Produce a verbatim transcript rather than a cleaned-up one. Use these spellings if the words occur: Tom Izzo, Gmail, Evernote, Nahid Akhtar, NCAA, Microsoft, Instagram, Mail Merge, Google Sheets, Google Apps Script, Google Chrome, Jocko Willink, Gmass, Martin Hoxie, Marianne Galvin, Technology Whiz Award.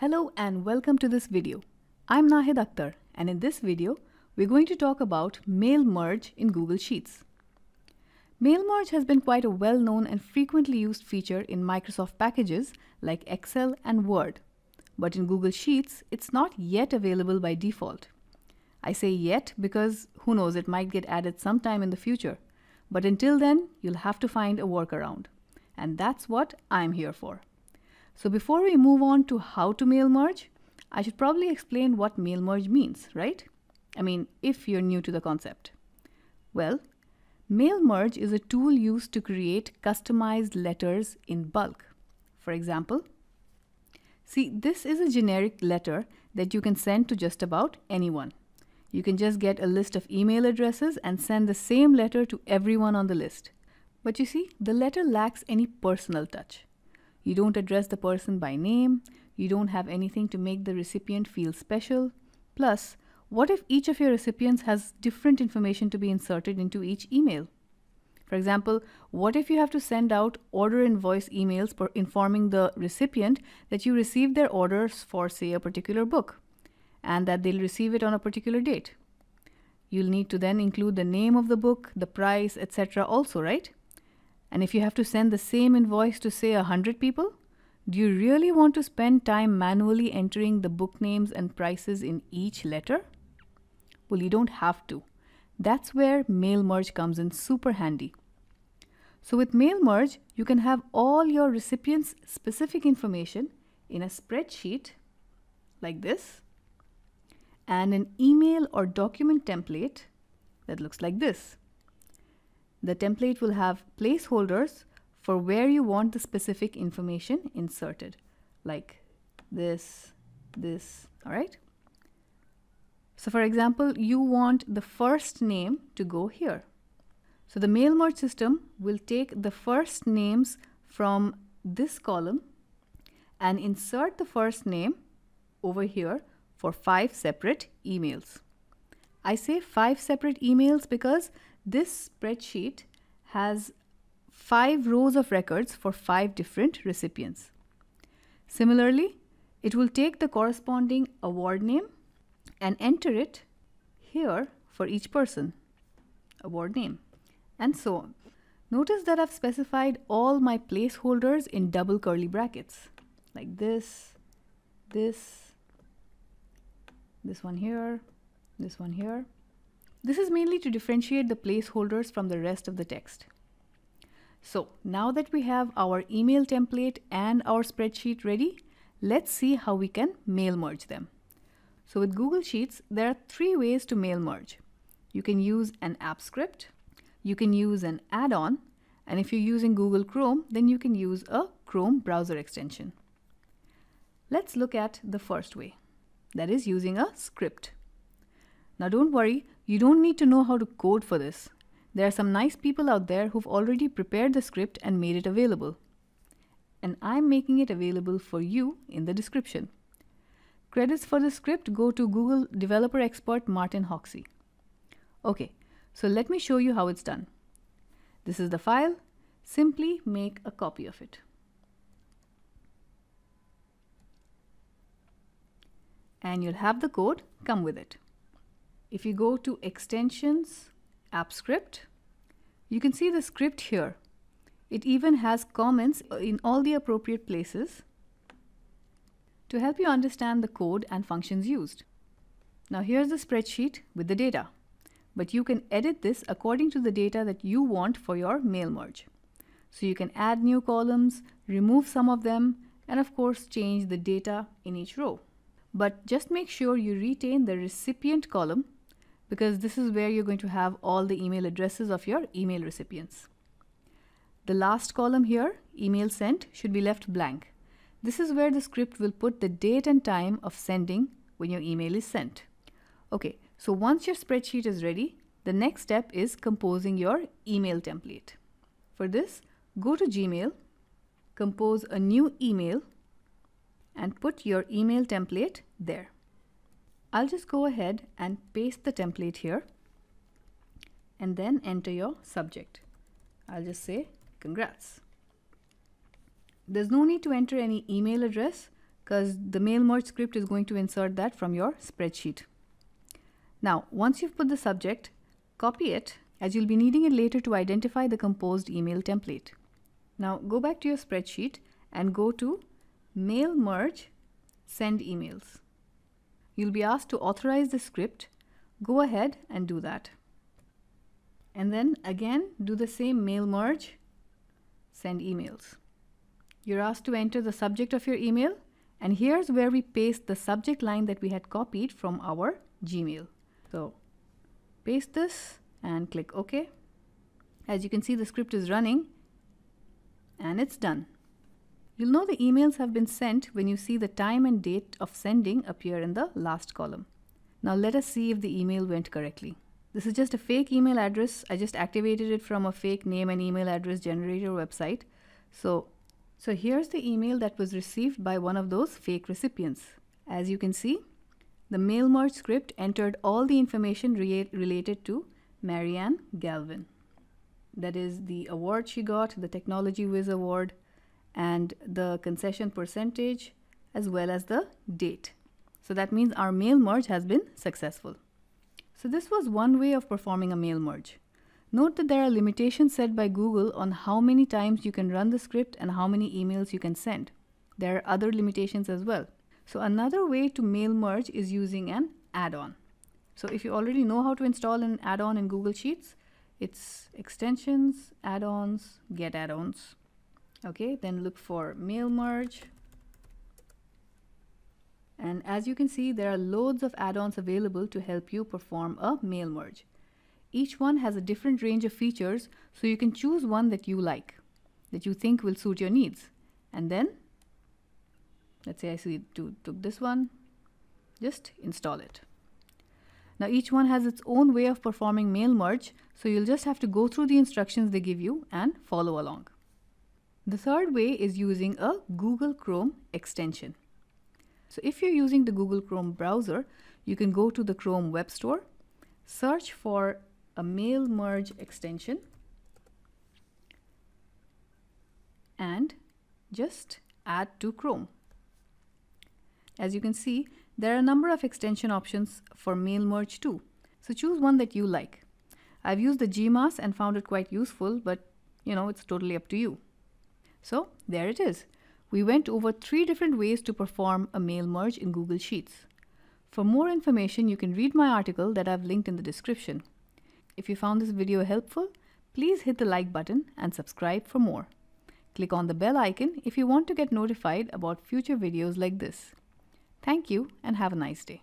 Hello and welcome to this video. I'm Nahid Akhtar, and in this video we're going to talk about Mail Merge in Google Sheets. Mail Merge has been quite a well-known and frequently used feature in Microsoft packages like Excel and Word. But in Google Sheets, it's not yet available by default. I say yet because who knows, it might get added sometime in the future. But until then, you'll have to find a workaround. And that's what I'm here for. So before we move on to how to mail merge, I should probably explain what mail merge means, right? I mean, if you're new to the concept. Well, mail merge is a tool used to create customized letters in bulk. For example, see, this is a generic letter that you can send to just about anyone. You can just get a list of email addresses and send the same letter to everyone on the list. But you see, the letter lacks any personal touch. You don't address the person by name. You don't have anything to make the recipient feel special. Plus, what if each of your recipients has different information to be inserted into each email? For example, what if you have to send out order invoice emails for informing the recipient that you received their orders for, say, a particular book, and that they'll receive it on a particular date? You'll need to then include the name of the book, the price, et cetera also, right? And if you have to send the same invoice to, say, one hundred people, do you really want to spend time manually entering the book names and prices in each letter? Well, you don't have to. That's where Mail Merge comes in super handy. So with Mail Merge, you can have all your recipients' specific information in a spreadsheet like this, and an email or document template that looks like this. The template will have placeholders for where you want the specific information inserted, like this, this, all right? So for example, you want the first name to go here. So the Mail Merge system will take the first names from this column and insert the first name over here for five separate emails. I say five separate emails because this spreadsheet has five rows of records for five different recipients. Similarly, it will take the corresponding award name and enter it here for each person, award name, and so on. Notice that I've specified all my placeholders in double curly brackets, like this, this, this one here, this one here. This is mainly to differentiate the placeholders from the rest of the text. So now that we have our email template and our spreadsheet ready, let's see how we can mail merge them. So with Google Sheets, there are three ways to mail merge. You can use an app script, you can use an add-on, and if you're using Google Chrome, then you can use a Chrome browser extension. Let's look at the first way, that is using a script. Now don't worry, you don't need to know how to code for this. There are some nice people out there who've already prepared the script and made it available. And I'm making it available for you in the description. Credits for the script go to Google developer expert Martin Hoxie. Okay, so let me show you how it's done. This is the file. Simply make a copy of it. And you'll have the code come with it. If you go to Extensions, App Script, you can see the script here. It even has comments in all the appropriate places to help you understand the code and functions used. Now here's the spreadsheet with the data, but you can edit this according to the data that you want for your mail merge. So you can add new columns, remove some of them, and of course change the data in each row. But just make sure you retain the recipient column, because this is where you're going to have all the email addresses of your email recipients. The last column here, email sent, should be left blank. This is where the script will put the date and time of sending when your email is sent. Okay, so once your spreadsheet is ready, the next step is composing your email template. For this, go to Gmail, compose a new email, and put your email template there. I'll just go ahead and paste the template here and then enter your subject. I'll just say congrats. There's no need to enter any email address because the Mail Merge script is going to insert that from your spreadsheet. Now, once you've put the subject, copy it, as you'll be needing it later to identify the composed email template. Now, go back to your spreadsheet and go to Mail Merge, Send Emails. You'll be asked to authorize the script. Go ahead and do that. And then again, do the same Mail Merge, Send Emails. You're asked to enter the subject of your email, and here's where we paste the subject line that we had copied from our Gmail. So paste this and click OK. As you can see, the script is running and it's done. You'll know the emails have been sent when you see the time and date of sending appear in the last column. Now let us see if the email went correctly. This is just a fake email address. I just activated it from a fake name and email address generator website. So, so here's the email that was received by one of those fake recipients. As you can see, the Mail Merge script entered all the information re related to Marianne Galvin. That is the award she got, the Technology Whiz Award, and the concession percentage, as well as the date. So that means our Mail Merge has been successful. So this was one way of performing a Mail Merge. Note that there are limitations set by Google on how many times you can run the script and how many emails you can send. There are other limitations as well. So another way to Mail Merge is using an add-on. So if you already know how to install an add-on in Google Sheets, it's extensions, add-ons, get add-ons. Okay, then look for Mail Merge. And as you can see, there are loads of add-ons available to help you perform a Mail Merge. Each one has a different range of features, so you can choose one that you like, that you think will suit your needs. And then, let's say I see took this one, just install it. Now each one has its own way of performing Mail Merge, so you'll just have to go through the instructions they give you and follow along. The third way is using a Google Chrome extension. So if you're using the Google Chrome browser, you can go to the Chrome Web Store, search for a Mail Merge extension, and just add to Chrome. As you can see, there are a number of extension options for Mail Merge too, so choose one that you like. I've used the Gmass and found it quite useful, but you know, it's totally up to you. So there it is. We went over three different ways to perform a Mail Merge in Google Sheets. For more information, you can read my article that I've linked in the description. If you found this video helpful, please hit the like button and subscribe for more. Click on the bell icon if you want to get notified about future videos like this. Thank you and have a nice day.